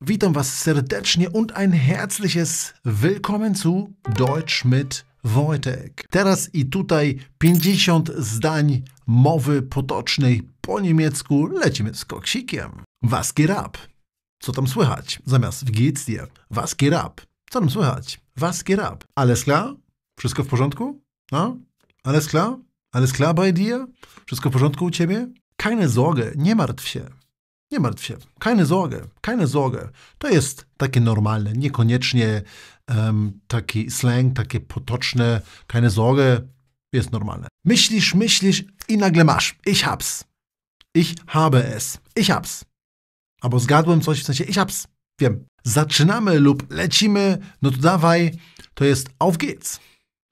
Witam was serdecznie und ein herzliches Willkommen zu Deutsch mit Wojtek. Teraz i tutaj 50 zdań mowy potocznej po niemiecku. Lecimy z koksikiem. Was geht ab? Co tam słychać? Zamiast wie geht's dir? Was geht ab? Co tam słychać? Was geht ab? Alles klar? Wszystko w porządku? No? Alles klar? Alles klar bei dir? Wszystko w porządku u ciebie? Keine Sorge, nie martw się. Nie martw się. Keine Sorge. Keine Sorge. To jest takie normalne, niekoniecznie taki slang, takie potoczne. Keine Sorge jest normalne. Myślisz, myślisz i nagle masz. Ich hab's. Ich habe es. Ich hab's. Albo zgadłem coś, w sensie ich hab's. Wiem. Zaczynamy lub lecimy. No to dawaj. To jest auf geht's.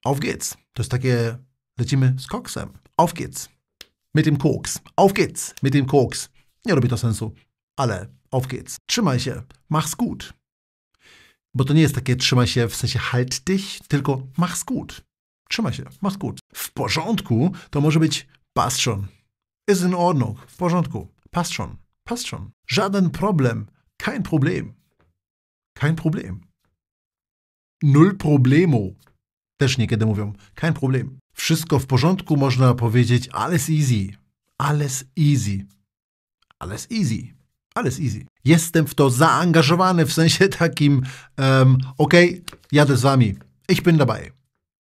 Auf geht's. To jest takie lecimy z koksem. Auf geht's. Mit dem Koks. Auf geht's. Mit dem Koks. Nie robi to sensu, ale auf geht's. Trzymaj się, mach's gut. Bo to nie jest takie trzymaj się w sensie halt dich, tylko mach's gut. Trzymaj się, mach's gut. W porządku to może być passt schon. Ist in Ordnung, w porządku. Passt schon, passt schon. Żaden problem, kein Problem. Kein Problem. Null problemu. Też niekiedy mówią, kein Problem. Wszystko w porządku można powiedzieć alles easy. Alles easy. Alles easy. Alles easy. Jestem w to zaangażowany w sensie takim okej, jadę z wami. Ich bin dabei.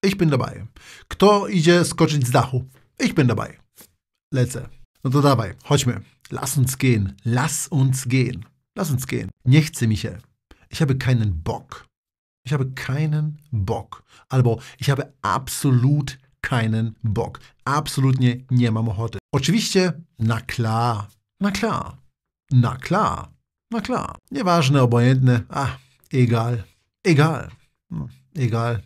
Ich bin dabei. Kto idzie skoczyć z dachu? Ich bin dabei. Lecę. No to dawaj, chodźmy. Lass uns gehen. Lass uns gehen. Lass uns gehen. Nie chce mi się. Ich habe keinen Bock. Ich habe keinen Bock. Albo ich habe absolut keinen Bock. Absolutnie nie mam ochoty. Oczywiście, na klar. Na klar, na klar, na klar. Nieważne, obojętne, egal, egal, egal.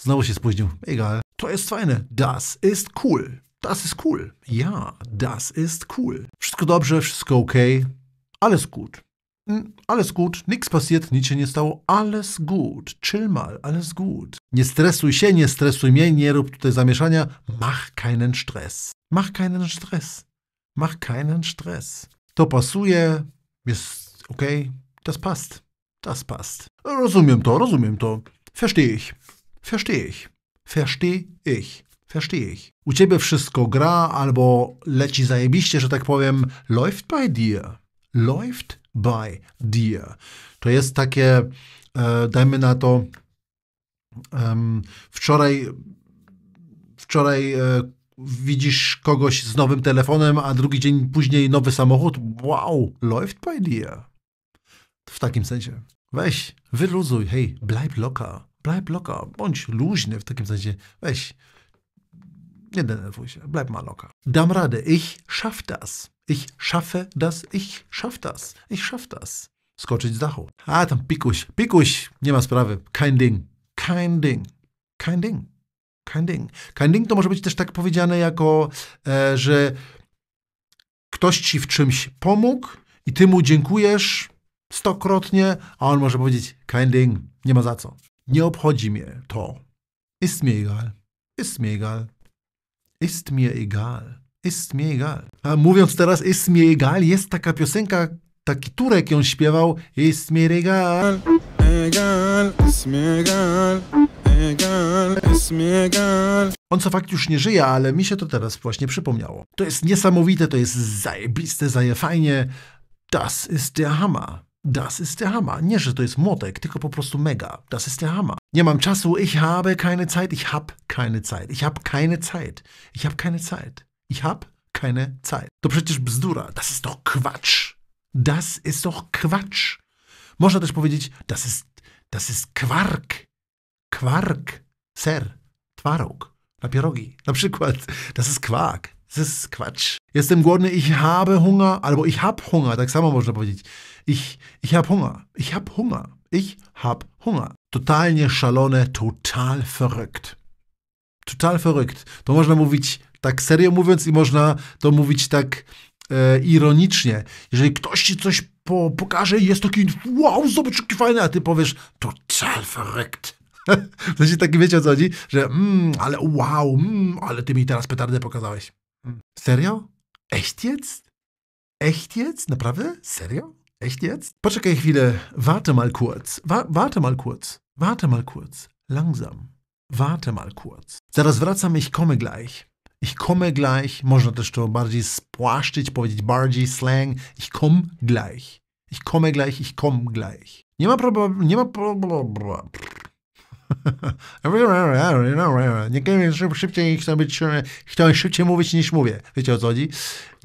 Znowu się spóźnił, egal. To jest fajne, das ist cool, das ist cool. Ja, das ist cool. Wszystko dobrze, wszystko okej, alles gut, niks passiert, nic się nie stało, alles gut, chill mal, alles gut. Nie stresuj się, nie stresuj mnie, nie rób tutaj zamieszania, mach keinen Stress, mach keinen Stress. Mach keinen Stress. To pasuje, jest okej, das passt, das passt. Rozumiem to, rozumiem to. Verstehe ich, verstehe ich, verstehe ich, verstehe ich. U ciebie wszystko gra albo leci zajebiście, że tak powiem, läuft bei dir, läuft bei dir. To jest takie, dajmy na to, wczoraj widzisz kogoś z nowym telefonem, a drugi dzień później nowy samochód. Wow, läuft bei dir. W takim sensie. Weź, wyluzuj, hej, bleib locker, bądź luźny w takim sensie. Weź, nie denerwuj się, bleib mal locker. Dam radę, ich schaff das, ich schaffe das, ich schaff das, ich schaff das. Skoczyć z dachu. A tam pikuś, pikuś, nie ma sprawy, kein Ding, kein Ding, kein Ding. Kein Ding. Kein Ding to może być też tak powiedziane jako, że ktoś ci w czymś pomógł i ty mu dziękujesz stokrotnie, a on może powiedzieć kein Ding, nie ma za co. Nie obchodzi mnie to. Ist mir egal. Ist mir egal. Ist mir egal. Ist mir egal. A mówiąc teraz ist mir egal, jest taka piosenka, taki Turek ją śpiewał. Ist mir egal. Egal, ist mir egal. Egal, ist mir egal. On co fakt już nie żyje, ale mi się to teraz właśnie przypomniało. To jest niesamowite, to jest zajebiste, zajefajnie. Das ist der Hammer. Das ist der Hammer. Nie, że to jest młotek, tylko po prostu mega. Das ist der Hammer. Nie mam czasu, ich habe keine Zeit, ich hab keine Zeit, ich hab keine Zeit, ich hab keine Zeit, ich hab keine Zeit. To przecież bzdura, das ist doch Quatsch. Das ist doch Quatsch. Można też powiedzieć, das ist Quark. Kwark, ser, twaróg, na pierogi. Na przykład, das ist Quark, das ist Quatsch. Jestem głodny, ich habe Hunger, albo ich hab Hunger, tak samo można powiedzieć. Ich hab Hunger, ich hab Hunger, ich hab Hunger. Totalnie szalone, total verrückt. Total verrückt. To można mówić tak serio mówiąc i można to mówić tak ironicznie. Jeżeli ktoś ci coś pokaże i jest taki wow, zobacz, jaki fajny, a ty powiesz total verrückt. W sensie taki, wiecie o co chodzi, że ale wow, ale ty mi teraz petardę pokazałeś. Serio? Echt jetzt? Echt jetzt? Naprawdę? Serio? Echt jetzt? Poczekaj chwilę. Warte mal kurz. Warte mal kurz. Warte mal kurz. Langsam. Warte mal kurz. Zaraz wracam, ich komme gleich. Ich komme gleich. Można też to bardziej spłaszczyć, powiedzieć bardziej slang. Ich komm gleich. Ich komme gleich, ich komm gleich. Nie ma problemu, nie ma problemu. Niekiedy szybciej chcę szybciej mówić niż mówię. Wiecie, o co chodzi?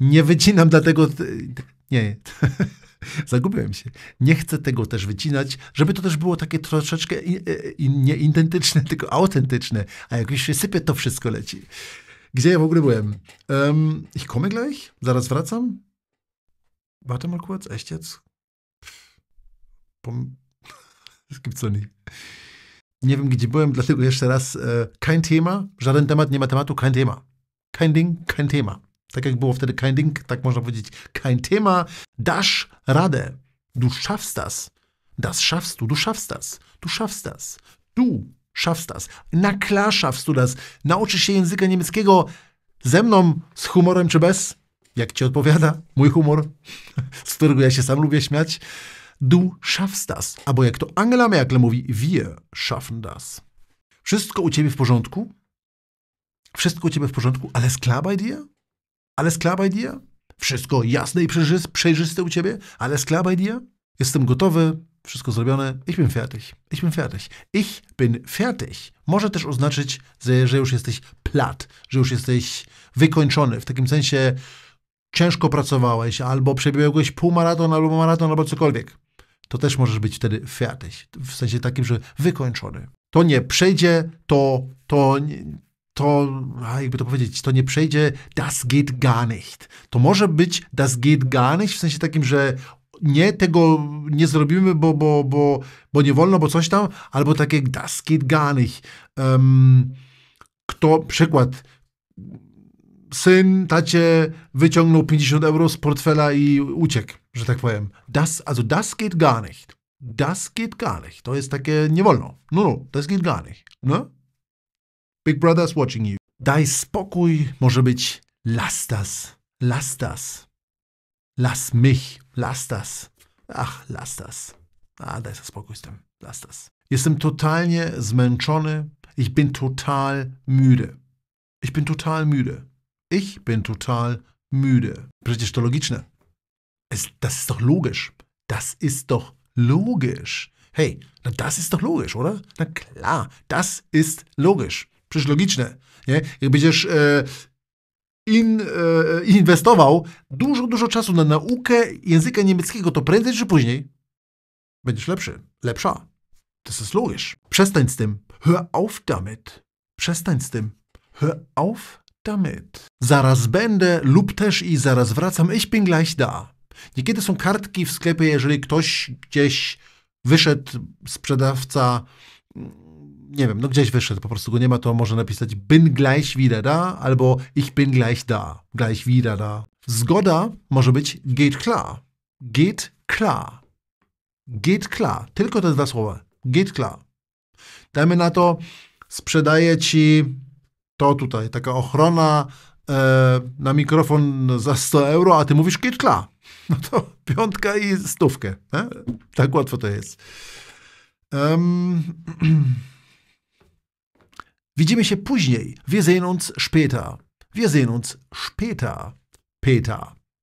Nie wycinam dlatego... Nie, zagubiłem się. Nie chcę tego też wycinać, żeby to też było takie troszeczkę nie identyczne, tylko autentyczne. A jak już się sypie, to wszystko leci. Gdzie ja w ogóle byłem? Ich komme gleich? Zaraz wracam? Warte mal kurz, echt jetzt? Es gibt so nie. Nie wiem, gdzie byłem, dlatego jeszcze raz kein Thema, żaden temat, nie ma tematu, kein Thema. Kein Ding, kein Thema. Tak jak było wtedy kein Ding, tak można powiedzieć kein Thema. Dasz radę. Du schaffst das. Das schaffst du. Du schaffst das. Du schaffst das. Du schaffst das. Na klar schaffst du das. Nauczysz się języka niemieckiego ze mną, z humorem czy bez? Jak ci odpowiada mój humor, z którego ja się sam lubię śmiać. Du schaffst das. Albo jak to Angela Merkel mówi, wir schaffen das. Wszystko u ciebie w porządku? Wszystko u ciebie w porządku? Alles klar bei dir? Alles klar bei dir? Wszystko jasne i przejrzyste u ciebie? Alles klar bei dir? Jestem gotowy, wszystko zrobione. Ich bin fertig. Ich bin fertig. Ich bin fertig. Może też oznaczyć, że już jesteś plat, że już jesteś wykończony. W takim sensie ciężko pracowałeś, albo przebiegłeś półmaraton, albo maraton, albo cokolwiek. To też możesz być wtedy fertig. W sensie takim, że wykończony. To nie przejdzie, jakby to powiedzieć, to nie przejdzie, das geht gar nicht. To może być das geht gar nicht, w sensie takim, że nie, tego nie zrobimy, bo nie wolno, bo coś tam, albo takie das geht gar nicht. Przykład, syn, tacie wyciągnął 50 euro z portfela i uciekł, że tak powiem. Das geht gar nicht. Das geht gar nicht. To jest takie, nie wolno. No, das geht gar nicht. No? Big brother's watching you. Daj spokój, może być lass das. Lass das. Lass mich. Lass das. Ach, lass das. A, daj sobie spokój z tym. Lass das. Jestem totalnie zmęczony. Ich bin total müde. Ich bin total müde. Ich bin total müde. Przecież to logiczne. Das ist doch logisch. Das ist doch logisch. Hey, na das ist doch logisch, oder? Na klar, das ist logisch. Przecież logiczne. Nie? Jak będziesz inwestował dużo czasu na naukę języka niemieckiego, to prędzej czy później będziesz lepszy, lepsza. Das ist logisch. Przestań z tym. Hör auf damit. Przestań z tym. Hör auf damit. Zaraz będę lub też i zaraz wracam. Ich bin gleich da. Niekiedy są kartki w sklepie, jeżeli ktoś gdzieś wyszedł, sprzedawca, nie wiem, no gdzieś wyszedł, po prostu go nie ma, to może napisać bin gleich wieder da albo ich bin gleich da, gleich wieder da. Zgoda może być geht klar. Geht klar. Geht klar. Tylko te dwa słowa. Geht klar. Dajmy na to, sprzedaję ci to tutaj, taka ochrona na mikrofon za 100 euro, a ty mówisz geht klar. No to 5 i 100. Ne? Tak łatwo to jest. Widzimy się później. Wir sehen uns später. Wir sehen uns später, Peter.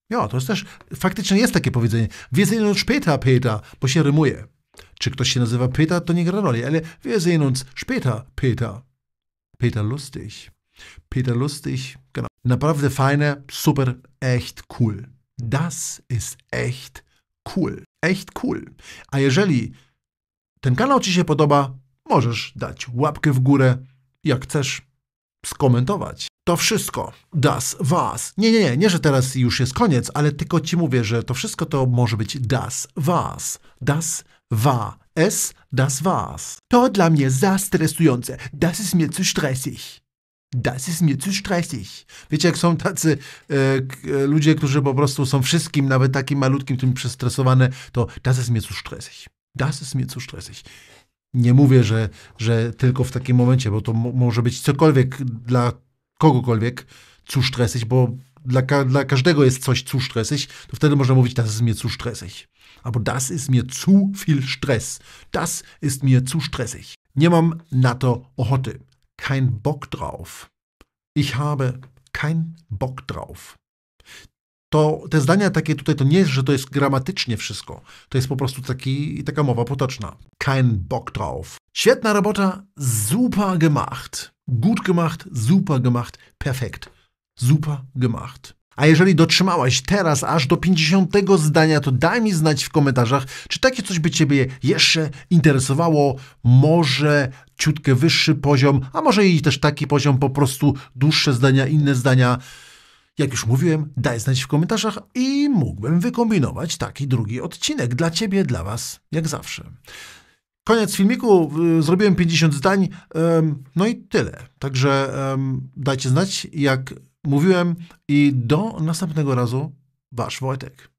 Ja, to jest też, faktycznie jest takie powiedzenie. Wir sehen uns später, Peter, bo się rymuje. Czy ktoś się nazywa Peter, to nie gra roli, ale wir sehen uns später, Peter. Peter Lustig. Peter Lustig, genau. Naprawdę fajne, super, echt cool. Das ist echt cool. Echt cool. A jeżeli ten kanał ci się podoba, możesz dać łapkę w górę, jak chcesz skomentować. To wszystko. Das war's. Nie, że teraz już jest koniec, ale tylko ci mówię, że to wszystko to może być das war's. Das war es, das war's. To dla mnie za stresujące. Das ist mir zu stressig. Das ist mir zu stressig. Wiecie, jak są tacy ludzie, którzy po prostu są wszystkim, nawet takim malutkim, tym przestresowane, to das ist mir zu stressig. Das ist mir zu stressig. Nie mówię, że tylko w takim momencie, bo to może być cokolwiek dla kogokolwiek zu stressig, bo Dla każdego jest coś zu stressig, to wtedy można mówić, das ist mir zu stressig. Albo das ist mir zu viel Stress. Das ist mir zu stressig. Nie mam na to ochoty. Kein Bock drauf. Ich habe kein Bock drauf. To te zdania takie tutaj, to nie jest, że to jest gramatycznie wszystko. To jest po prostu taka mowa potoczna. Kein Bock drauf. Świetna robota, super gemacht. Gut gemacht, super gemacht, perfekt. Super gemacht. A jeżeli dotrzymałaś teraz aż do 50 zdania, to daj mi znać w komentarzach, czy takie coś by Ciebie jeszcze interesowało. Może ciutkę wyższy poziom, a może i też taki poziom, po prostu dłuższe zdania, inne zdania. Jak już mówiłem, daj znać w komentarzach i mógłbym wykombinować taki drugi odcinek dla Ciebie, dla Was, jak zawsze. Koniec filmiku, zrobiłem 50 zdań, no i tyle. Także dajcie znać, jak mówiłem, i do następnego razu, Wasz Wojtek.